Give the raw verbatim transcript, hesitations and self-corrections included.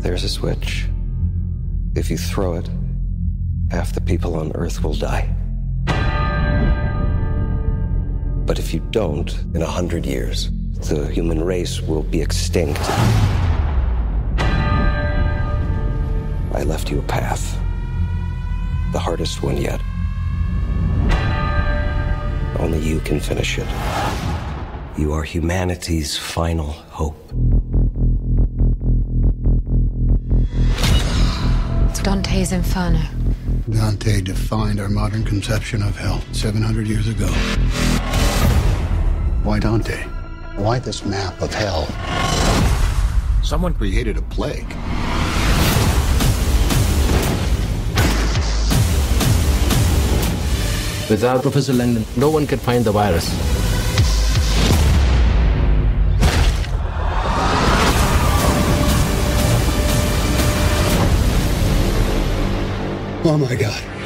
There's a switch. If you throw it, half the people on Earth will die. But if you don't, in a hundred years, the human race will be extinct. I left you a path. The hardest one yet. Only you can finish it. You are humanity's final hope. It's Dante's Inferno. Dante defined our modern conception of hell seven hundred years ago. Why Dante? Why this map of hell? Someone created a plague. Without Professor Langdon, no one could find the virus. Oh my God.